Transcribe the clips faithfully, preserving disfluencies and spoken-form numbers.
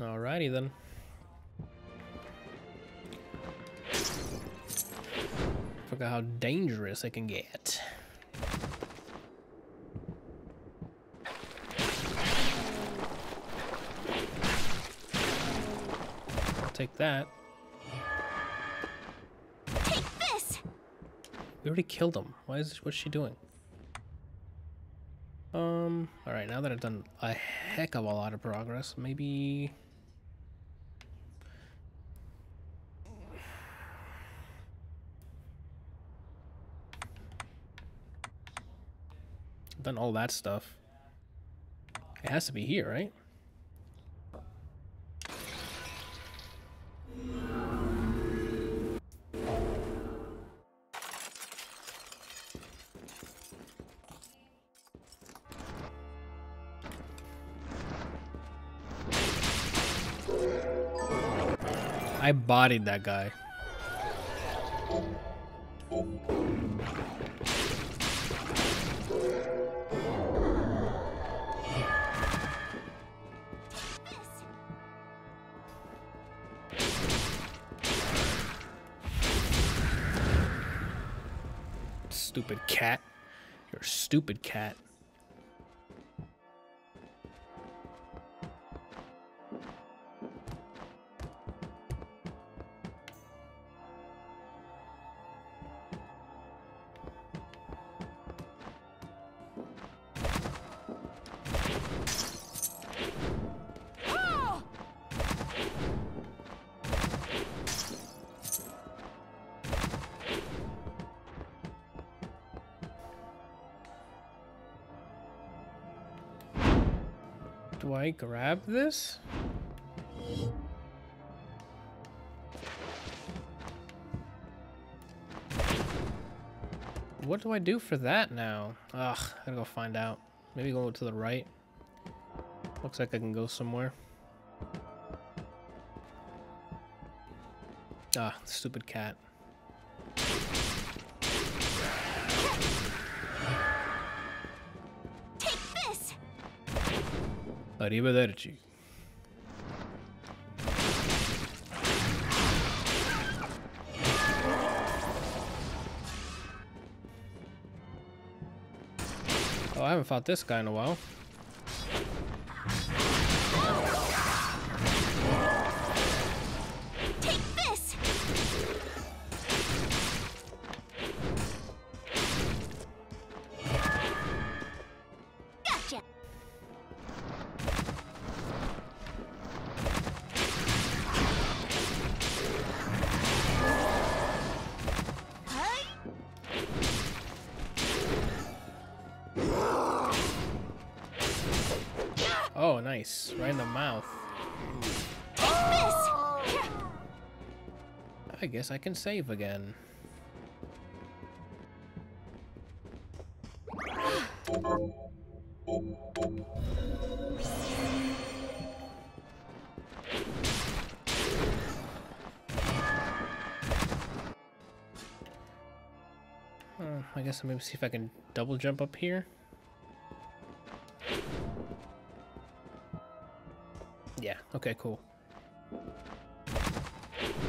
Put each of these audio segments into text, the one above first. Alrighty then. Look at how dangerous it can get. Take that. Take this. We already killed him. Why is this, what's she doing? Um. All right. Now that I've done a heck of a lot of progress, maybe. I've done all that stuff. It has to be here, right? I bodied that guy. Stupid cat. You're a stupid cat. Do I grab this? What do I do for that now? Ugh, I gotta go find out. Maybe go to the right. Looks like I can go somewhere. Ah, stupid cat. Arrivederci. Oh, I haven't fought this guy in a while. Oh, nice. Right in the mouth. I guess I can save again. Uh, I guess I'll maybe see if I can double jump up here. Yeah, okay, cool.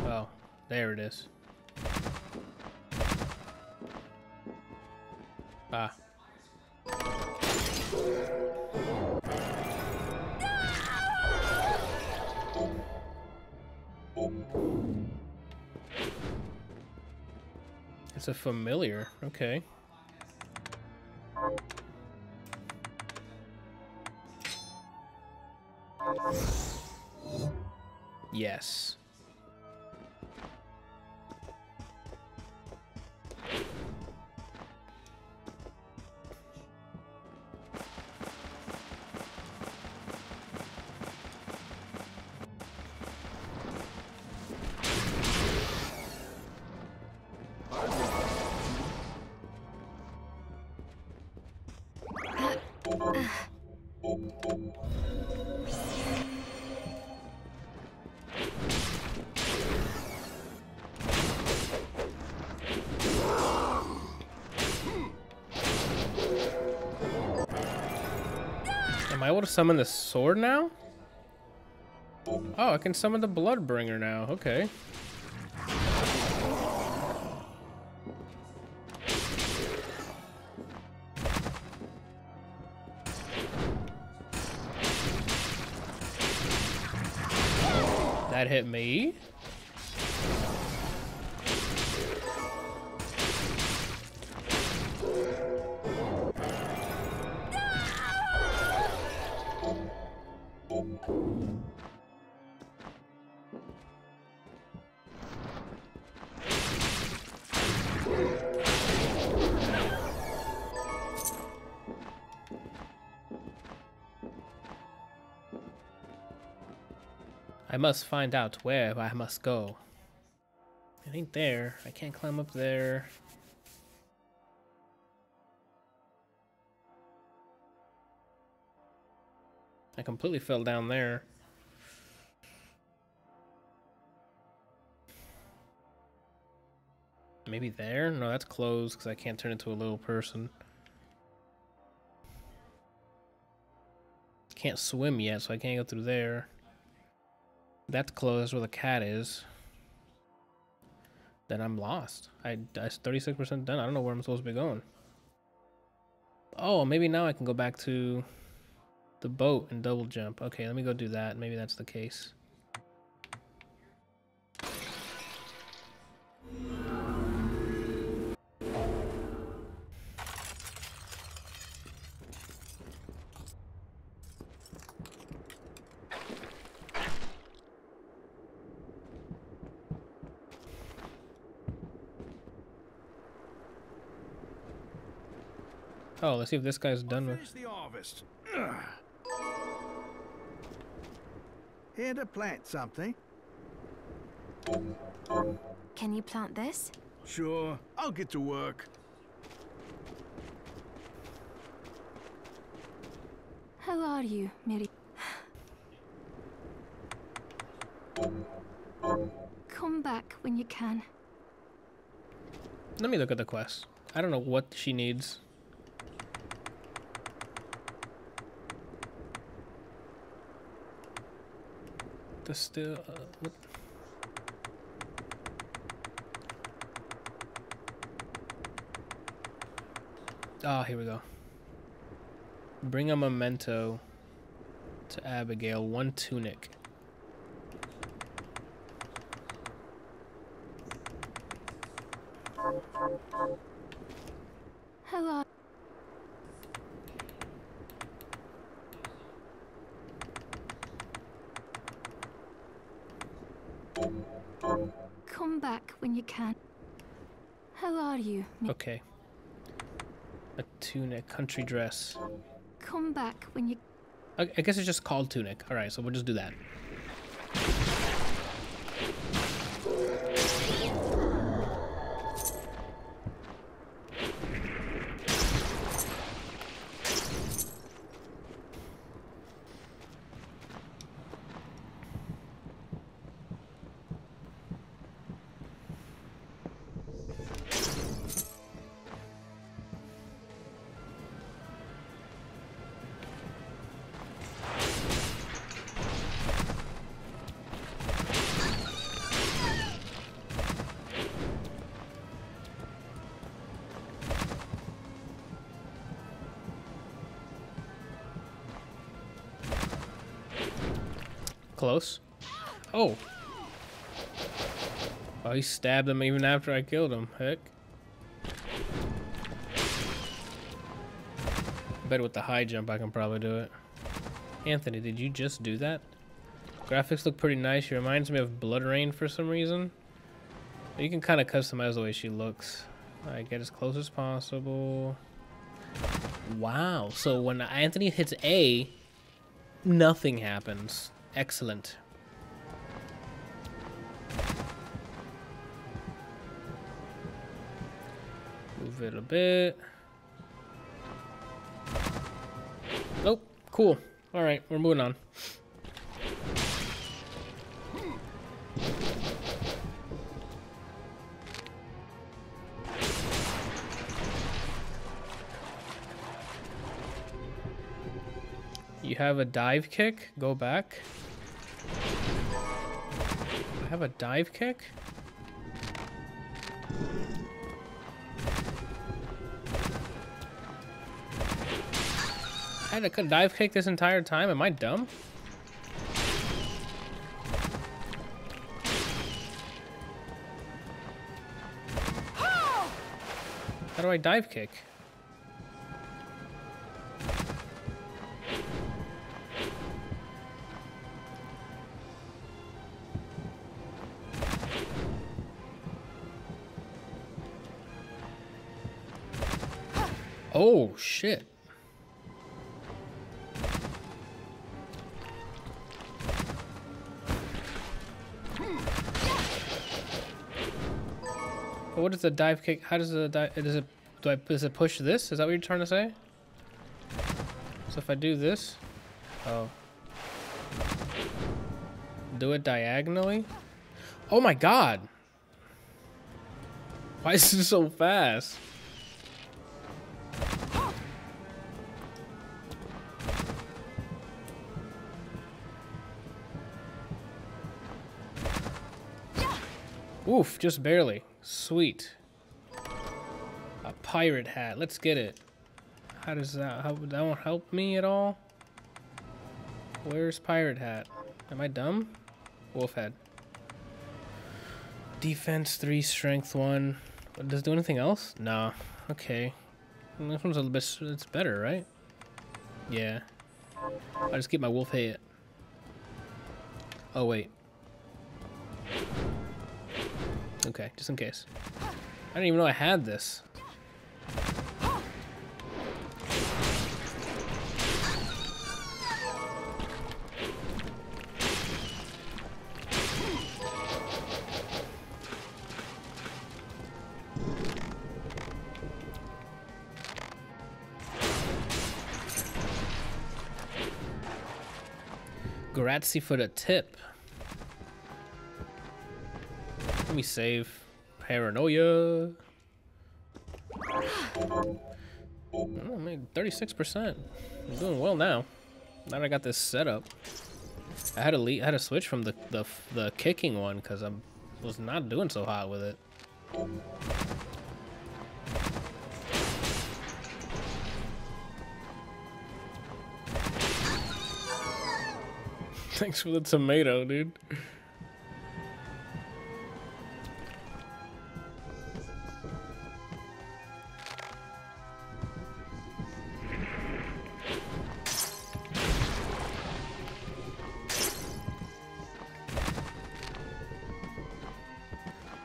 Oh, there it is. Ah. It's a familiar, okay. Yes. Am I able to summon the sword now? Oh, I can summon the Bloodbringer now. Okay. That hit me. I must find out where I must go. It ain't there. I can't climb up there. I completely fell down there. Maybe there? No, that's closed because I can't turn into a little person. Can't swim yet, so I can't go through there. That's close where the cat is. Then I'm lost. I, that's thirty-six percent done. I don't know where I'm supposed to be going. Oh, maybe now I can go back to the boat and double jump. Okay, let me go do that. Maybe that's the case. Oh, let's see if this guy's done with the harvest. Ugh. Here to plant something. Can you plant this? Sure, I'll get to work. How are you, Miriam? Come back when you can. Let me look at the quest. I don't know what she needs. The still uh, what? Ah, here we go. Bring a memento to Abigail, one tunic. Hello. Come back when you can. How are you? Okay. A tunic, country dress. Come back when you... I guess it's just called tunic. All right, so we'll just do that. Close. Oh. Oh, he stabbed him even after I killed him. Heck. I bet with the high jump I can probably do it. Anthony, did you just do that? Graphics look pretty nice. She reminds me of Blood Rain for some reason. You can kind of customize the way she looks. Alright, get as close as possible. Wow. So when Anthony hits A, nothing happens. Excellent. Move it a bit. Oh, cool. All right, we're moving on. You have a dive kick? Go back. I have a dive kick? I had a dive kick this entire time? Am I dumb? How do I dive kick? Oh, shit. What is the dive kick? How does the dive, does it, do I, does it push this? Is that what you're trying to say? So if I do this, oh. Do it diagonally? Oh my God. Why is this so fast? Oof, just barely. Sweet. A pirate hat. Let's get it. How does that, how, that won't help me at all? Where's pirate hat? Am I dumb? Wolf head. Defense three, strength one. Does it do anything else? Nah. Okay. This one's a little bit, it's better, right? Yeah. I'll just get my wolf head. Oh, wait. Okay, just in case. I didn't even know I had this. Grazie for the tip. Let me save. Paranoia. Oh, I made thirty-six percent. I'm doing well now. Now that I got this set up. I had to leave, I had to switch from the the, the kicking one because I was not doing so hot with it. Thanks for the tomato, dude.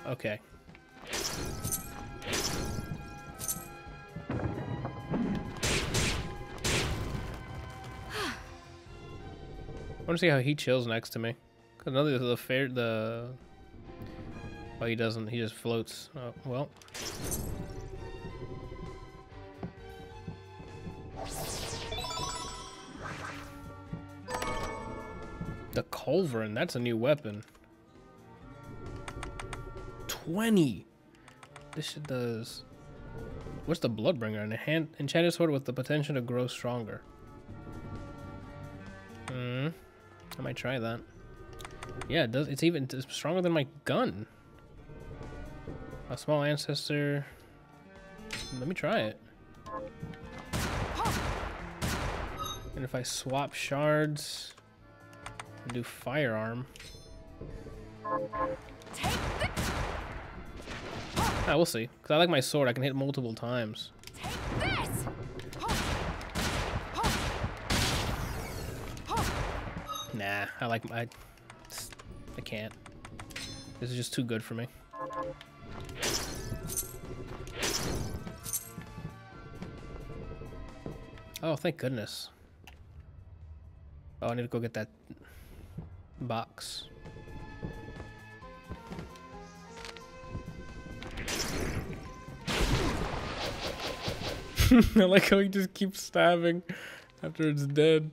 Okay. I want to see how he chills next to me. Cause another the fair the. Oh, he doesn't. He just floats. Oh, well. The culverin. That's a new weapon. Twenty. This shit does. What's the Bloodbringer? An hand enchanted sword with the potential to grow stronger. Hmm. I might try that. Yeah, it does. It's even it's stronger than my gun. A small ancestor. Let me try it. And if I swap shards, and do firearm. Take the ah, we'll see. Cause I like my sword. I can hit multiple times. Take this. Nah, I like my. I can't. This is just too good for me. Oh, thank goodness. Oh, I need to go get that box. I like how he just keeps stabbing after it's dead.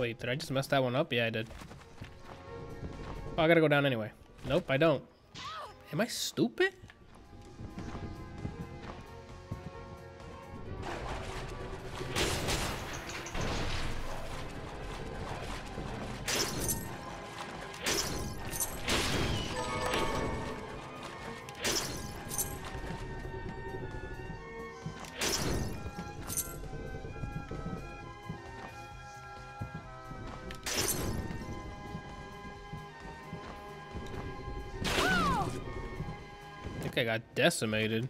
Wait, did I just mess that one up? Yeah, I did. Oh, I gotta go down anyway. Nope, I don't. Am I stupid? I got decimated.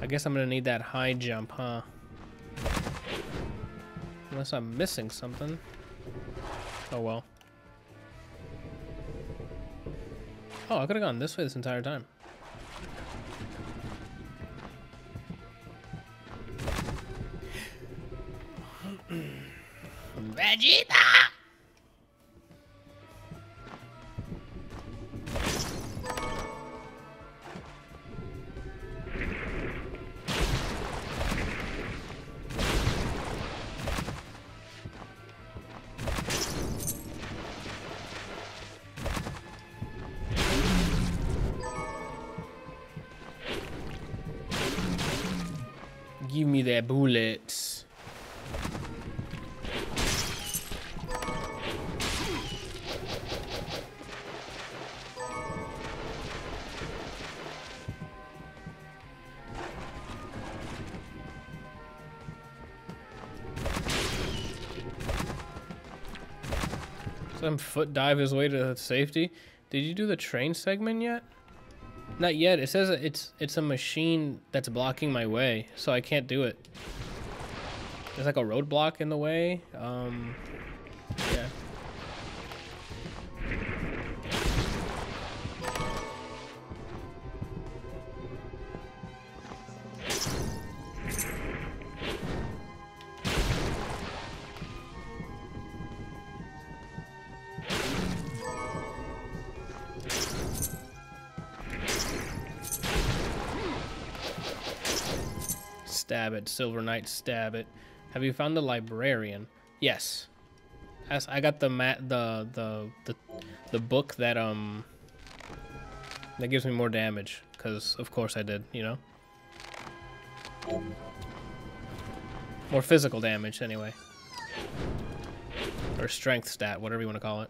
I guess I'm gonna need that high jump, huh? Unless I'm missing something. Oh well. Oh, I could have gone this way this entire time. Vegeta! Give me their bullets. Some foot dive his way to safety. Did you do the train segment yet? Not yet. It says it's it's a machine that's blocking my way, so I can't do it. There's like a roadblock in the way. Um, yeah. Stab it, Silver Knight, stab it. Have you found the librarian? Yes. As I got the mat, the, the the the book that um that gives me more damage, because of course I did, you know. More physical damage anyway. Or strength stat, whatever you want to call it.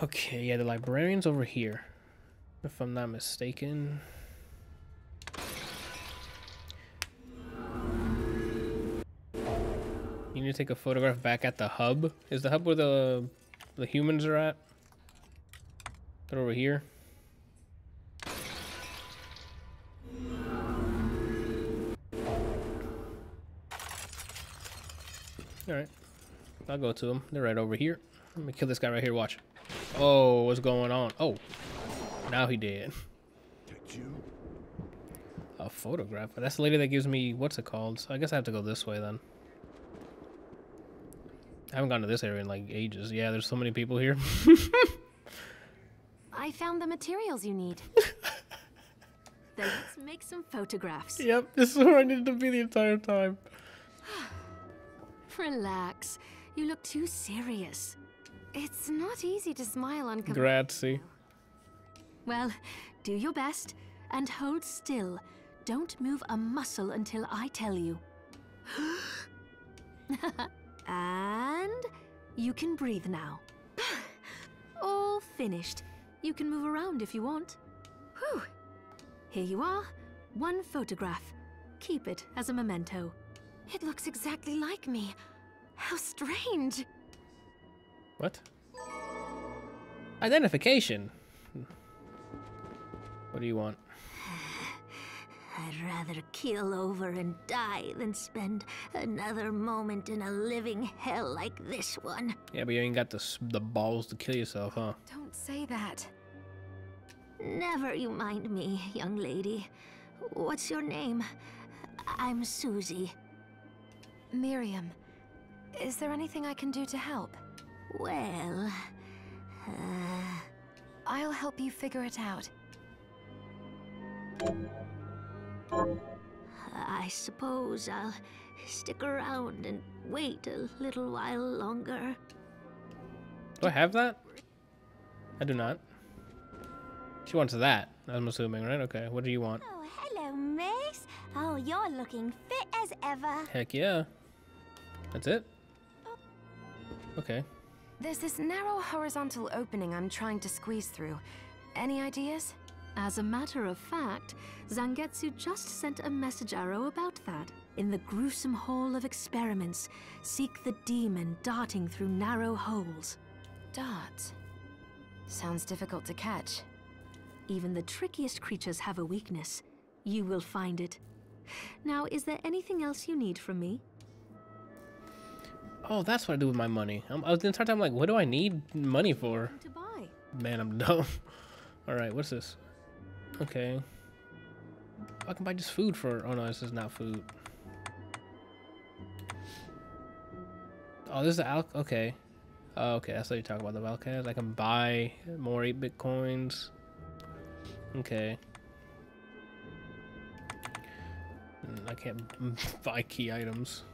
Okay, yeah, the librarian's over here, if I'm not mistaken. You need to take a photograph back at the hub. Is the hub where the, the humans are at? They're over here. Alright, I'll go to them. They're right over here. Let me kill this guy right here, watch. Oh, what's going on? Oh, now he did. Did you? A photograph. That's the lady that gives me, what's it called? So I guess I have to go this way then. I haven't gone to this area in like ages. Yeah, there's so many people here. I found the materials you need. Then let's make some photographs. Yep, this is where I needed to be the entire time. Relax. You look too serious. It's not easy to smile on command. Grazie. Well, do your best and hold still. Don't move a muscle until I tell you. And you can breathe now. All finished. You can move around if you want. Whew. Here you are. One photograph. Keep it as a memento. It looks exactly like me. How strange. What? Identification. What do you want? I'd rather keel over and die than spend another moment in a living hell like this one. Yeah, but you ain't got the, the balls to kill yourself, huh? Don't say that. Never you mind me, young lady. What's your name? I'm Susie. Miriam, is there anything I can do to help? Well... Uh... I'll help you figure it out. I suppose I'll stick around and wait a little while longer. Do I have that? I do not. She wants that, I'm assuming, right? Okay, what do you want? Oh, hello, miss. Oh, you're looking fit as ever. Heck yeah. That's it? Okay. There's this narrow horizontal opening I'm trying to squeeze through. Any ideas? As a matter of fact, Zangetsu just sent a message arrow about that. In the gruesome hall of experiments, seek the demon darting through narrow holes. Darts? Sounds difficult to catch. Even the trickiest creatures have a weakness. You will find it. Now, is there anything else you need from me? Oh, that's what I do with my money. I'm, I was the entire time like, what do I need money for? To buy. Man, I'm dumb. All right, what's this? Okay. I can buy just food for... Oh, no, this is not food. Oh, this is the al... Okay. Oh, okay, that's what you're talking about, the Valkas. I can buy more eight bitcoins. Okay. I can't buy key items.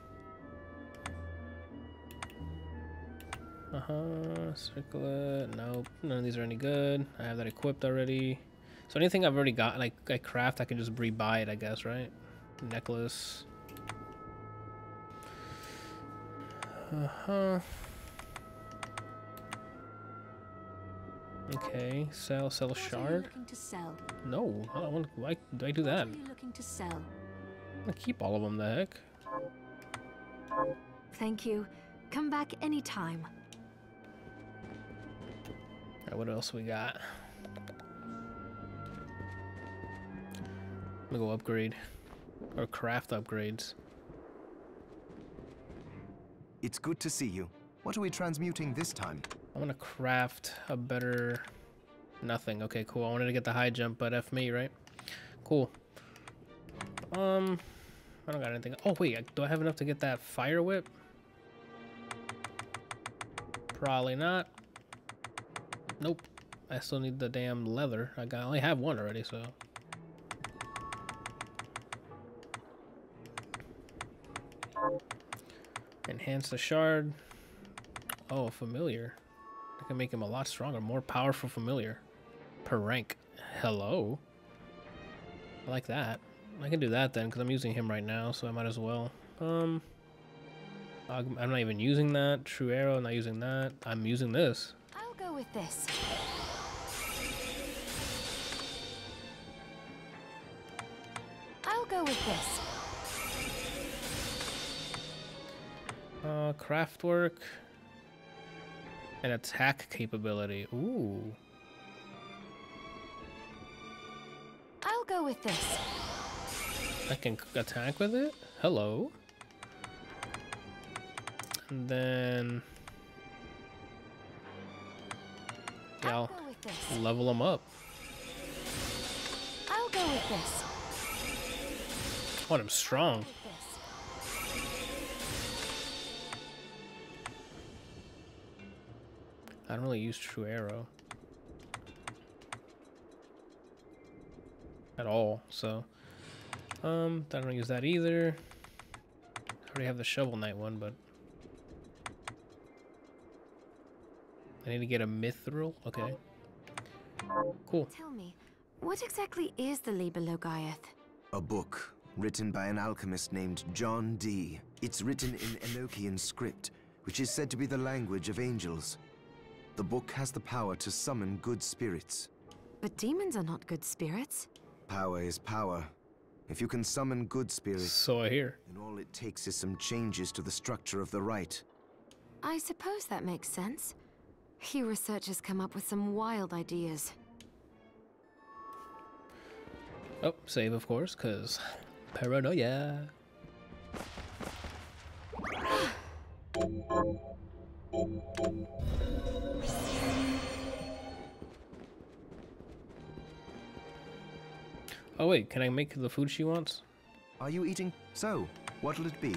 Uh-huh. Circular. Nope. None of these are any good. I have that equipped already. So anything I've already got, like I craft, I can just rebuy it, I guess, right? Necklace. Uh-huh. Okay. Sell, sell what shard. Are you looking to sell? No. I don't want, why do I do what that? Are you looking to sell? I keep all of them, the heck. Thank you. Come back anytime. All right, what else we got? I'm gonna go upgrade or craft upgrades. It's good to see you. What are we transmuting this time? I want to craft a better nothing. Okay, cool. I wanted to get the high jump, but F me, right? Cool. Um, I don't got anything. Oh wait, do I have enough to get that fire whip? Probably not. Nope. I still need the damn leather. I got, I only have one already, so. Enhance the shard. Oh, familiar. I can make him a lot stronger, more powerful familiar. Per rank. Hello. I like that. I can do that then, because I'm using him right now, so I might as well. Um... I'm not even using that. True arrow, I'm not using that. I'm using this. I'll go with this. I'll go with this. Uh, craft work. And attack capability. Ooh. I'll go with this. I can attack with it? Hello. And then yeah, I'll, I'll level them up. I'll go with this. I want him strong. I don't really use true arrow at all, so um, I don't use that either. I already have the shovel knight one, but. I need to get a mithril. Okay. Cool. Tell me, what exactly is the Liber Logaeth? A book written by an alchemist named John Dee. It's written in Enochian script, which is said to be the language of angels. The book has the power to summon good spirits. But demons are not good spirits. Power is power. If you can summon good spirits, so I hear, then all it takes is some changes to the structure of the rite. I suppose that makes sense. Here researchers come up with some wild ideas. Oh, save of course, because paranoia. Oh wait, can I make the food she wants? Are you eating? So, what'll it be?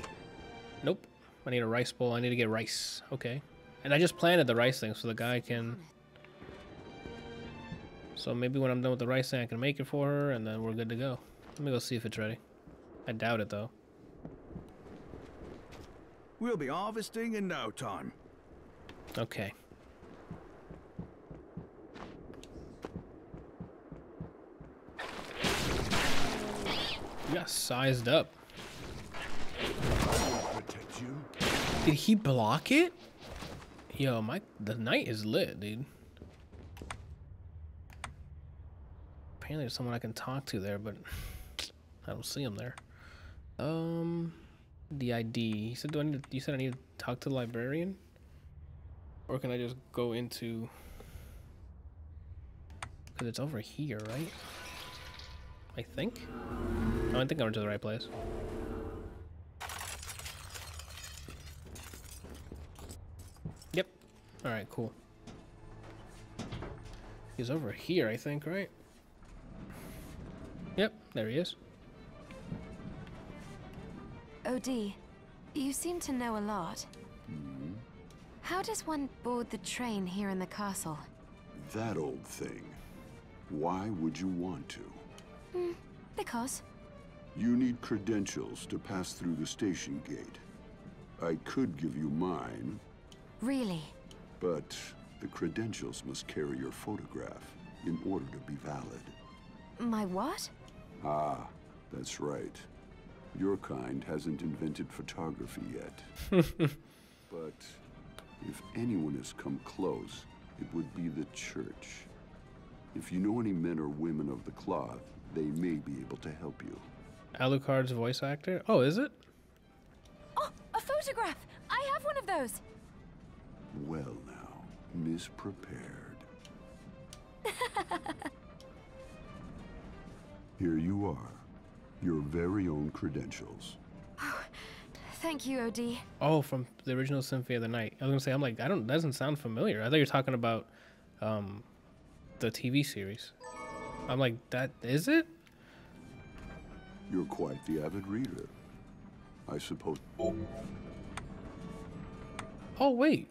Nope. I need a rice bowl. I need to get rice. Okay. And I just planted the rice thing so the guy can... So maybe when I'm done with the rice thing, I can make it for her, and then we're good to go. Let me go see if it's ready. I doubt it, though. We'll be harvesting in no time. Okay. You got sized up. Did he block it? Yo, my the night is lit, dude. Apparently there's someone I can talk to there, but I don't see him there. Um, the I D. He said, "Do I need? To, you said I need to talk to the librarian, or can I just go into? Because it's over here, right? I think. Oh, I think I went to the right place." Yep. All right. Cool. He's over here, I think, right? Yep. There he is. O D, you seem to know a lot. Mm-hmm. How does one board the train here in the castle? That old thing. Why would you want to? Mm, because. You need credentials to pass through the station gate. I could give you mine. Really? But the credentials must carry your photograph in order to be valid. My what? Ah, that's right. Your kind hasn't invented photography yet. But if anyone has come close, it would be the church. If you know any men or women of the cloth, they may be able to help you. Alucard's voice actor? Oh, is it? Oh, a photograph! I have one of those! Well now, Miss Prepared. Here you are. Your very own credentials. Oh, thank you, O D. Oh, from the original Symphony of the Night. I was gonna say, I'm like, I don't. That doesn't sound familiar. I thought you were talking about, um, the T V series. I'm like, that is it? You're quite the avid reader, I suppose. Oh wait,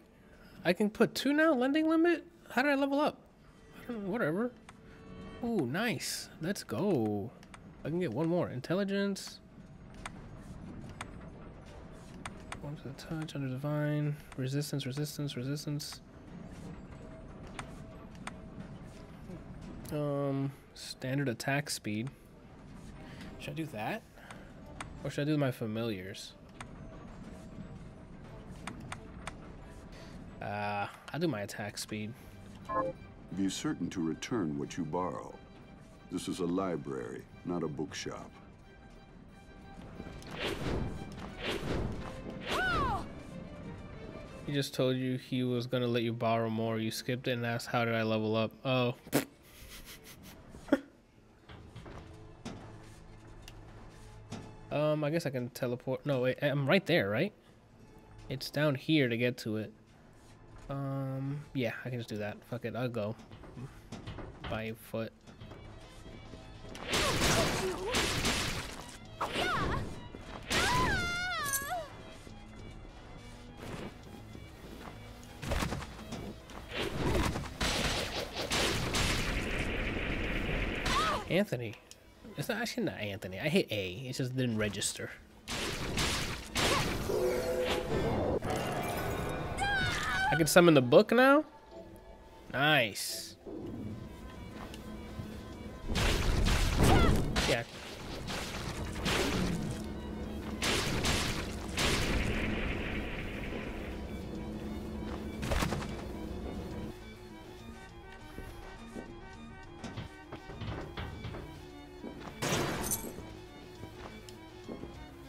I can put two now. Lending limit. How did I level up? I don't know, whatever. Oh, nice. Let's go. I can get one more. Intelligence. One to the touch, under divine. Resistance, resistance, resistance. Um, standard attack speed. Should I do that? Or should I do my familiars? Uh, I'll do my attack speed. Be certain to return what you borrow. This is a library, not a bookshop. He just told you he was gonna let you borrow more. You skipped it and asked, how did I level up? Oh. um, I guess I can teleport. No, wait, I'm right there, right? It's down here to get to it. Um, yeah, I can just do that. Fuck it, I'll go. By foot. Anthony. It's not actually not Anthony. I hit A. It just didn't register. I can summon the book now? Nice. check.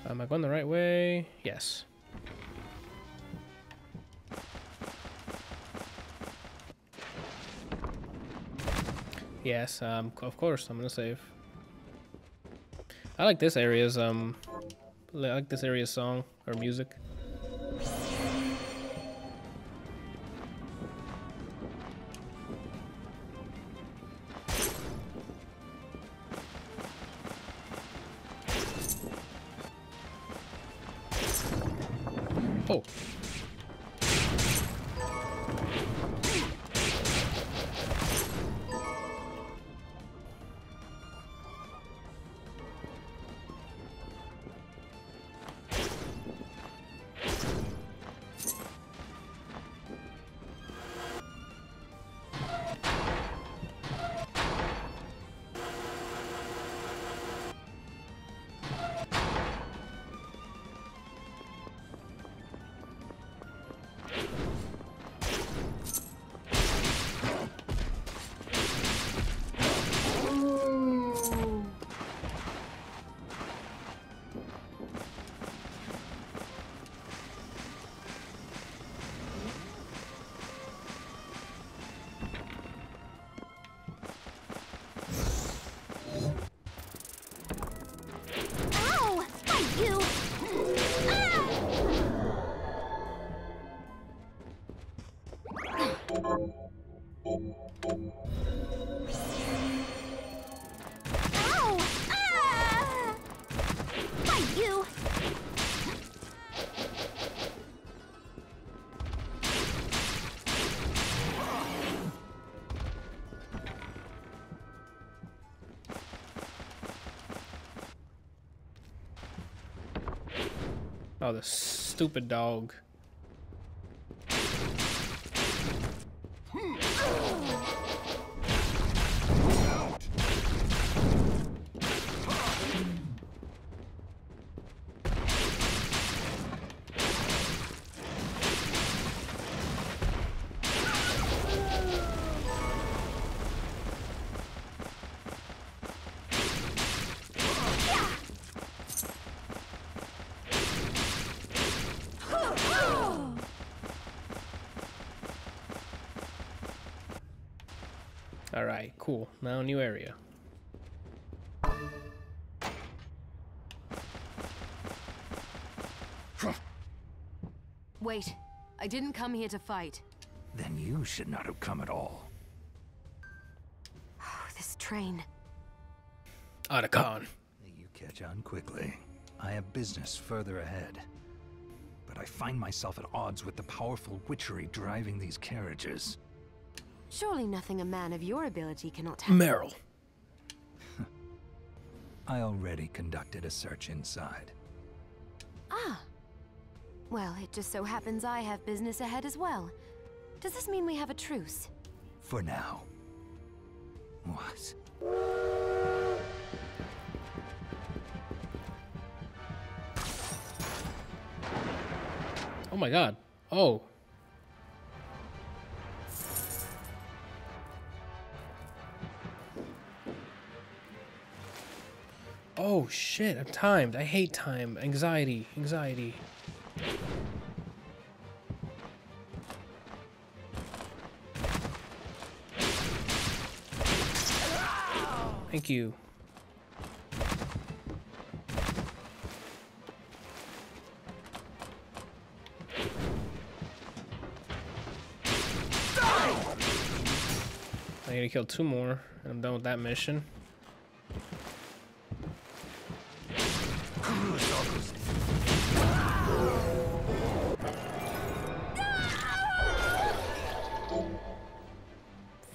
Am I going the right way? Yes. Yes, um, of course, I'm gonna save. I like this area's, um, I like this area's song, or music. Oh. Oh, the stupid dog. Alright, cool. Now new area. Wait, I didn't come here to fight. Then you should not have come at all. Oh, this train. Otacon. You catch on quickly. I have business further ahead. But I find myself at odds with the powerful witchery driving these carriages. Surely nothing a man of your ability cannot handle. Meryl. I already conducted a search inside. Ah. Well, it just so happens I have business ahead as well. Does this mean we have a truce? For now. What? Oh my god. Oh. Oh shit, I'm timed. I hate time. Anxiety, anxiety. Thank you. I need to kill two more, and I'm done with that mission.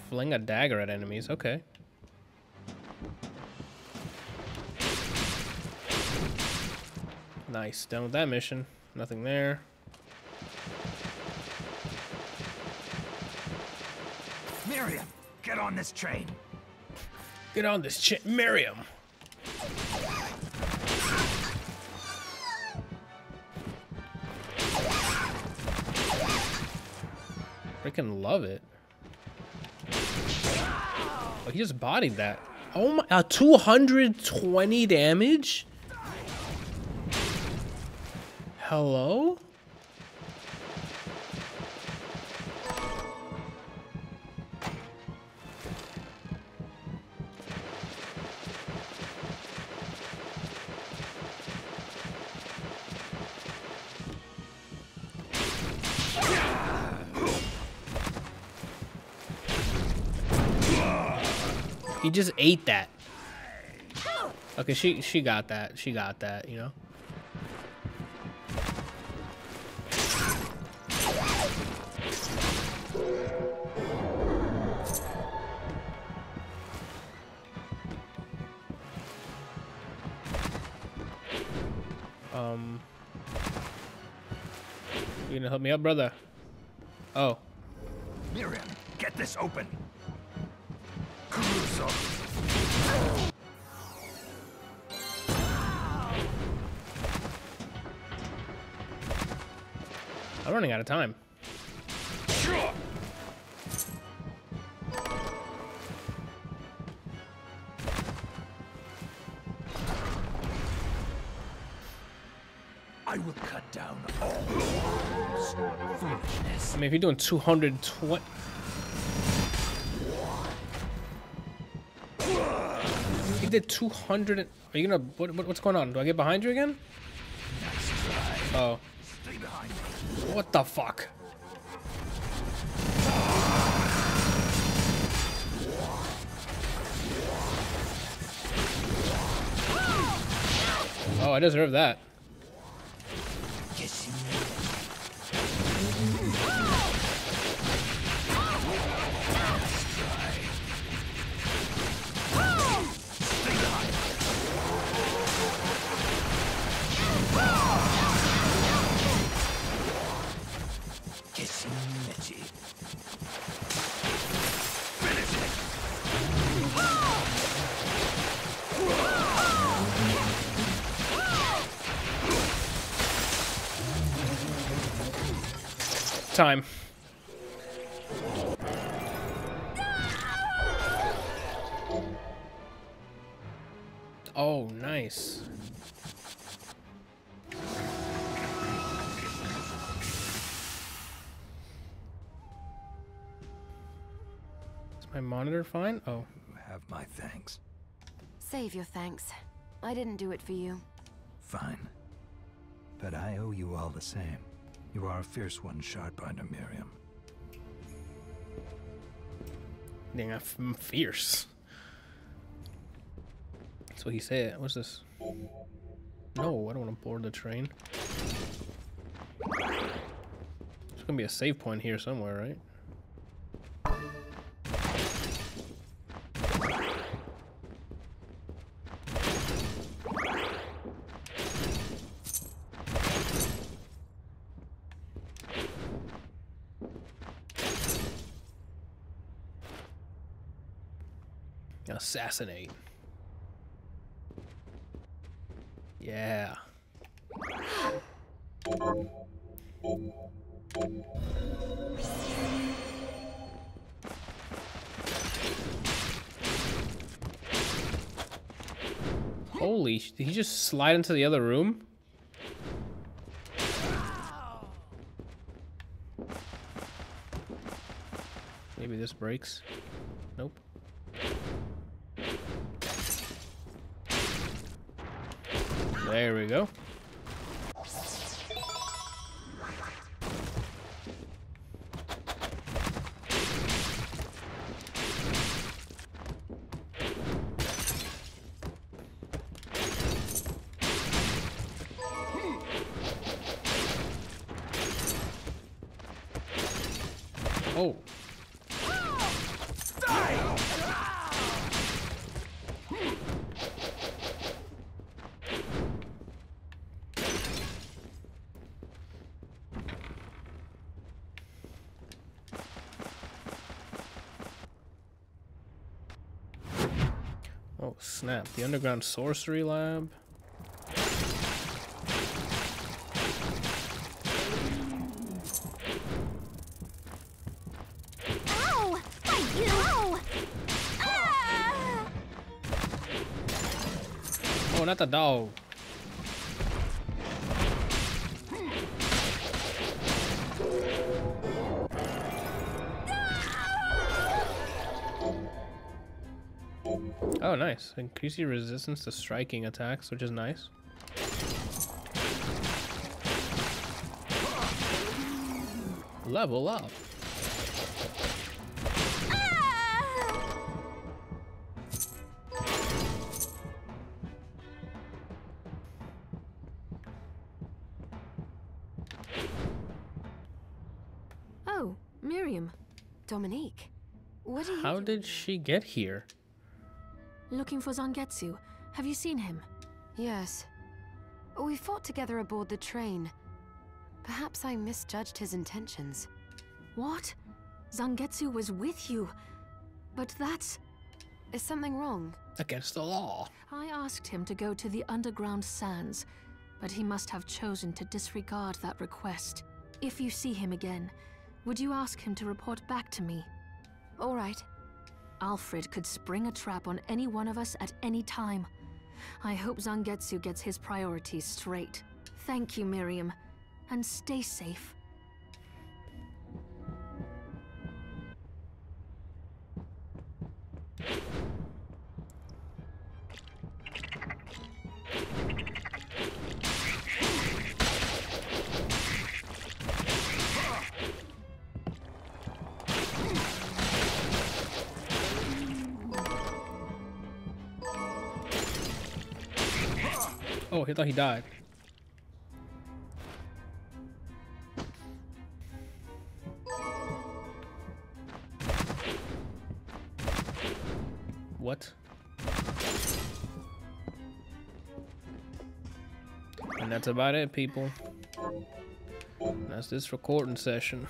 Fling a dagger at enemies, okay. Nice, done with that mission. Nothing there. Miriam, get on this train. Get on this ch- Miriam! Freaking love it. Oh, he just bodied that. Oh my, uh, two hundred twenty damage? Hello? He just ate that. Okay, she she got that. She got that, you know. Um You gonna help me up, brother? Oh. Miriam, get this open. I'm running out of time. I will cut down all foolishness. I mean, if you're doing two hundred twenty. Did two hundred? And, are you gonna? What, what, what's going on? Do I get behind you again? Oh. Stay behind me. What the fuck? Oh, I deserve that. Time. Oh, nice. Is my monitor fine? Oh. You have my thanks. Save your thanks. I didn't do it for you. Fine. But I owe you all the same. You are a fierce one, Shardbinder Miriam. Dang, I'm fierce. That's what he said. What's this? No, I don't want to board the train. There's gonna be a save point here somewhere, right? Assassinate. Yeah. Holy, did he just slide into the other room? Maybe this breaks. Nope. There we go. Oh. Snap, the underground sorcery lab. No, not a dog. Oh, nice. Increase your resistance to striking attacks, which is nice. Level up. Ah! Oh, Miriam. Dominique. What are you How did she get here? Looking for Zangetsu. Have you seen him? Yes. We fought together aboard the train. Perhaps I misjudged his intentions. What? Zangetsu was with you? But that's... Is something wrong? Against the law. I asked him to go to the underground sands, but he must have chosen to disregard that request. If you see him again, would you ask him to report back to me? All right. Alfred could spring a trap on any one of us at any time. I hope Zangetsu gets his priorities straight. Thank you, Miriam, and stay safe. Oh, he thought he died. What? And that's about it, people. That's this recording session.